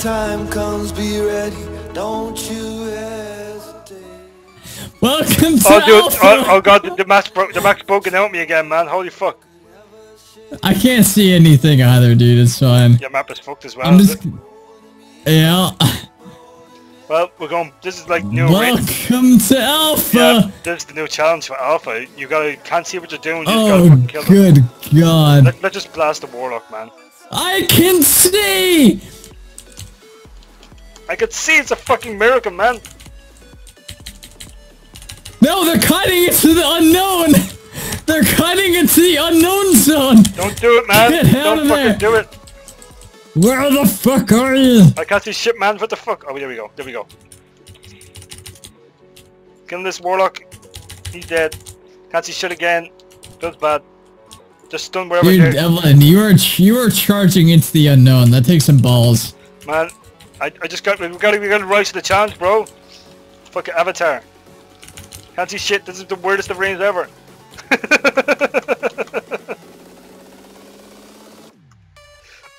time comes, be ready. Don't you hesitate. Welcome to oh god, the max broken out me again, man. Holy fuck. I can't see anything either, dude. It's fine. Your map is fucked as well. I'm just... Yeah. Well, we're going. This is like new. Welcome to Alpha. Yeah, this is the new challenge for Alpha. You gotta can't see what you're doing. You just gotta kill them. Good god. Let's just blast the warlock, man. I can see. I can see. It's a fucking miracle, man. No, they're cutting it to the unknown. They're cutting it to the unknown zone! Don't do it, man! Don't fucking do it! Where the fuck are you? I can't see shit, man, what the fuck? Oh, there we go, there we go. Kill this warlock. He's dead. Can't see shit again. That's bad. Just stun wherever you're... Dude, Evylyn, you are charging into the unknown. That takes some balls. Man, I just got... We gotta rise to the challenge, bro. Fucking Avatar. Can't see shit, this is the weirdest of range ever.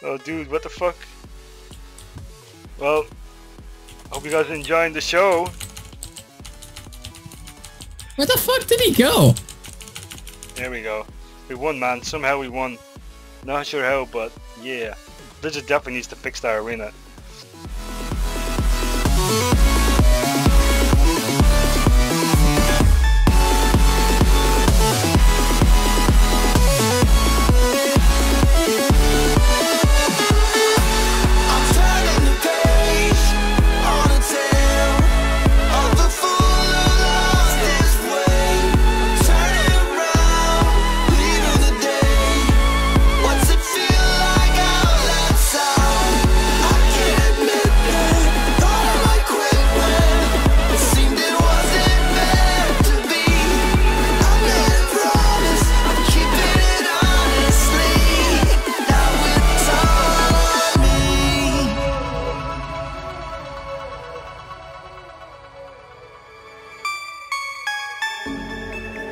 Oh dude, what the fuck? Well, hope you guys are enjoying the show. Where the fuck did he go? There we go. We won, man. Somehow we won. Not sure how, but yeah. Blizzard definitely needs to fix that arena.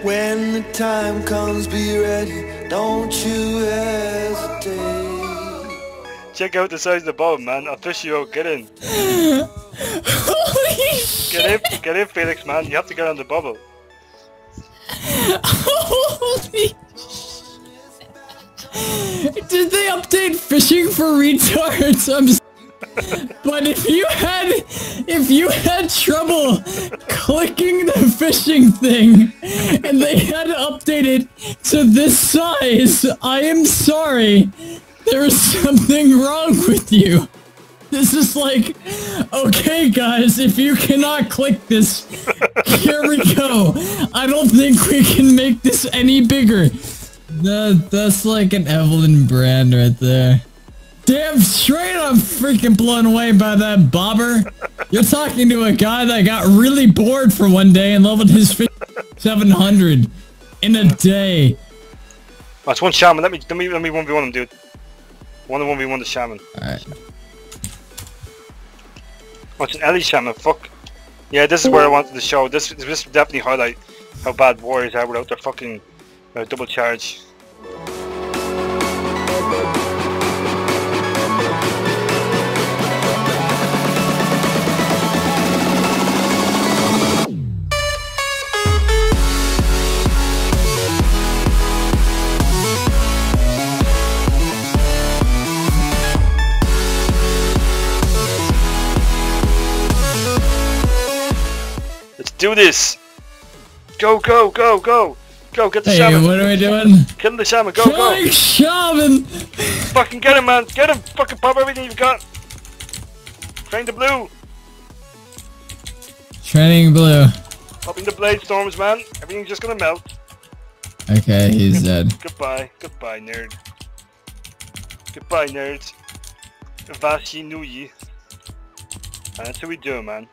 When the time comes, be ready, don't you hesitate. Check out the size of the boat, man. Official, get in. Holy shit. Get in, Felix, man. You have to get on the bubble. Holy shit. Did they update fishing for retards? I'm but if you had trouble clicking the fishing thing and they had to update it to this size, I am sorry. There is something wrong with you. This is like, okay guys, if you cannot click this, here we go. I don't think we can make this any bigger. That's like an Evylyn brand right there. Damn straight, I'm freaking blown away by that bobber. You're talking to a guy that got really bored for one day and leveled his 700 in a day. That's one shaman. Let me 1v1 him, dude. 1v1 the shaman. Alright. Watch an Ellie shaman, fuck. Yeah, this is where I wanted to show. This definitely highlight how bad warriors are without their fucking double charge. Do this! Go, go, go, go! Go, get the shaman! What are we doing? Kill the shaman, go, go! Shaman! Fucking get him, man! Get him! Fucking pop everything you've got! Train the blue! Training blue. Popping the blade storms, man. Everything's just gonna melt. Okay, he's dead. Goodbye. Goodbye, nerd. Goodbye, nerd. Vashi Nui. And that's what we do, man.